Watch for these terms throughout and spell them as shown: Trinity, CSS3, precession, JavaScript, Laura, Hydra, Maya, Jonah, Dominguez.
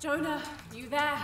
Jonah, you there?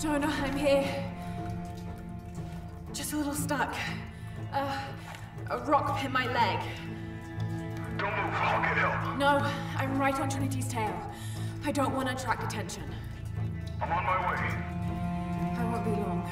Jonah, I'm here. Just a little stuck. A rock hit my leg. Don't move, I'll get help. No, I'm right on Trinity's tail. I don't want to attract attention. I'm on my way. I won't be long.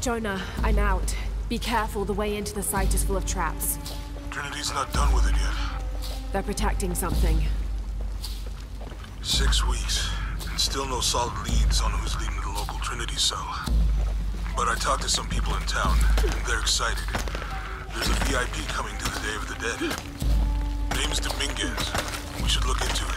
Jonah, I'm out. Be careful, the way into the site is full of traps. Trinity's not done with it yet. They're protecting something. 6 weeks, and still no solid leads on who's leading the local Trinity cell. But I talked to some people in town, and they're excited. There's a VIP coming to the Day of the Dead. Name's Dominguez. We should look into it.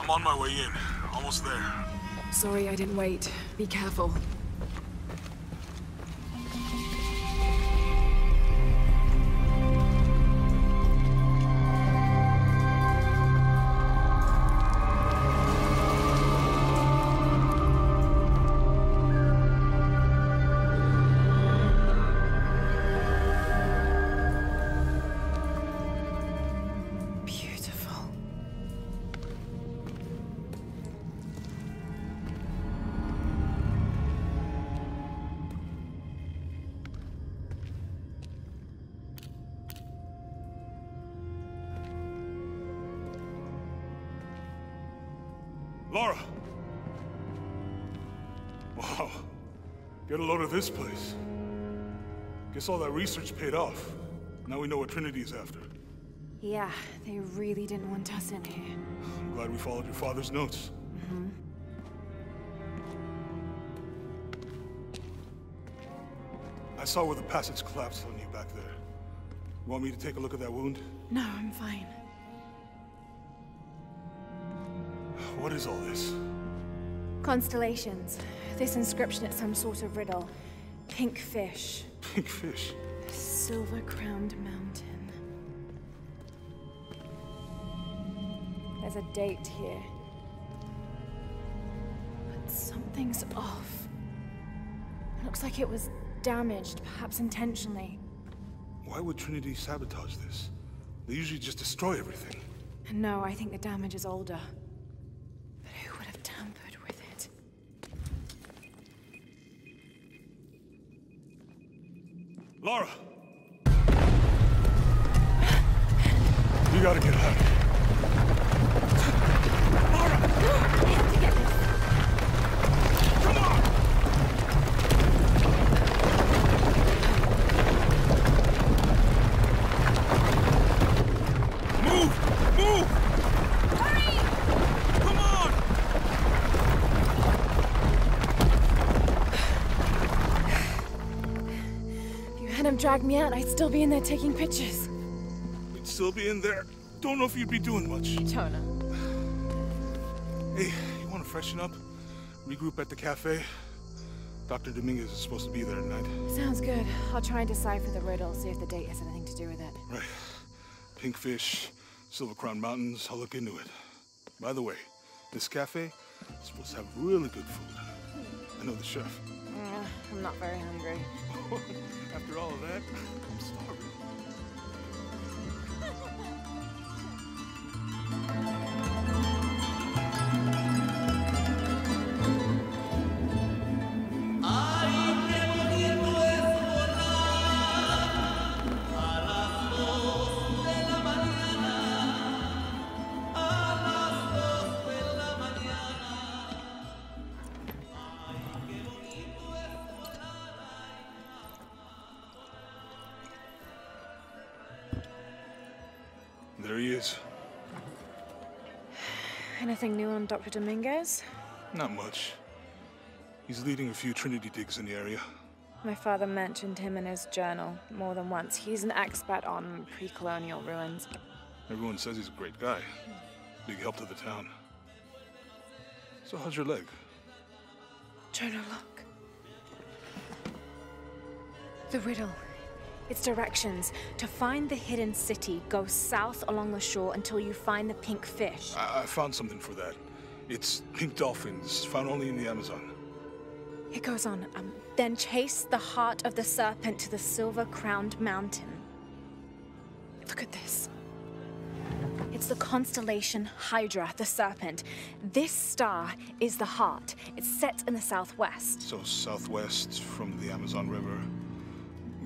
I'm on my way in. Almost there. Sorry I didn't wait. Be careful. Laura! Wow. Get a load of this place. Guess all that research paid off. Now we know what Trinity's after. Yeah, they really didn't want us in here. I'm glad we followed your father's notes. Mm-hmm. I saw where the passage collapsed on you back there. You want me to take a look at that wound? No, I'm fine. What is all this? Constellations. This inscription is some sort of riddle. Pink fish. Pink fish? A silver-crowned mountain. There's a date here. But something's off. Looks like it was damaged, perhaps intentionally. Why would Trinity sabotage this? They usually just destroy everything. No, I think the damage is older. But who would have tampered with it? Laura! You gotta get out of here. Drag me out, I'd still be in there taking pictures. You'd still be in there? Don't know if you'd be doing much. Jonah. Hey, you want to freshen up? Regroup at the cafe? Dr. Dominguez is supposed to be there tonight. Sounds good. I'll try and decipher the riddle, see if the date has anything to do with it. Right. Pinkfish, Silver Crown Mountains, I'll look into it. By the way, this cafe is supposed to have really good food. I know the chef. I'm not very hungry. After all of that, I'm starving. There he is. Anything new on Dr. Dominguez? Not much. He's leading a few Trinity digs in the area. My father mentioned him in his journal more than once. He's an expert on pre-colonial ruins. Everyone says he's a great guy. Big help to the town. So how's your leg? Jonah, look. The riddle. It's directions. To find the hidden city, go south along the shore until you find the pink fish. I found something for that. It's pink dolphins, found only in the Amazon. It goes on. Then chase the heart of the serpent to the silver-crowned mountain. Look at this. It's the constellation Hydra, the serpent. This star is the heart. It's set in the southwest. So southwest from the Amazon River.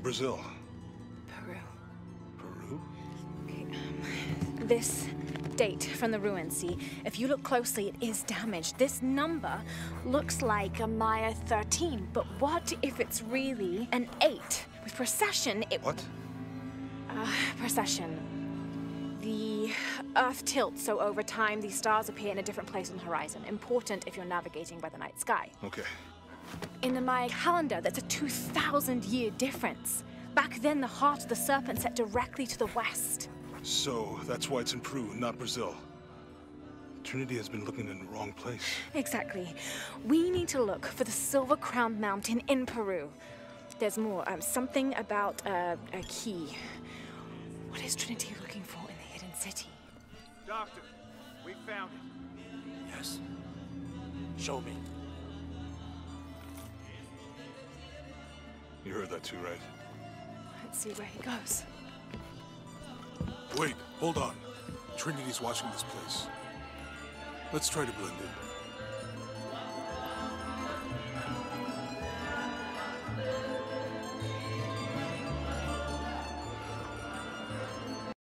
Brazil. Peru? Okay, this date from the ruins, see? If you look closely, it is damaged. This number looks like a Maya 13, but what if it's really an 8? With precession, it... What? Precession. The Earth tilts, so over time, the stars appear in a different place on the horizon. Important if you're navigating by the night sky. Okay. In the Maya calendar, that's a 2,000-year difference. Back then, the heart of the serpent set directly to the west. So, that's why it's in Peru, not Brazil. Trinity has been looking in the wrong place. Exactly. We need to look for the silver-crowned mountain in Peru. There's more. Something about a key. What is Trinity looking for in the hidden city? Doctor, we found it. Yes. Show me. You heard that too, right? Let's see where he goes. Wait, hold on. Trinity's watching this place. Let's try to blend in.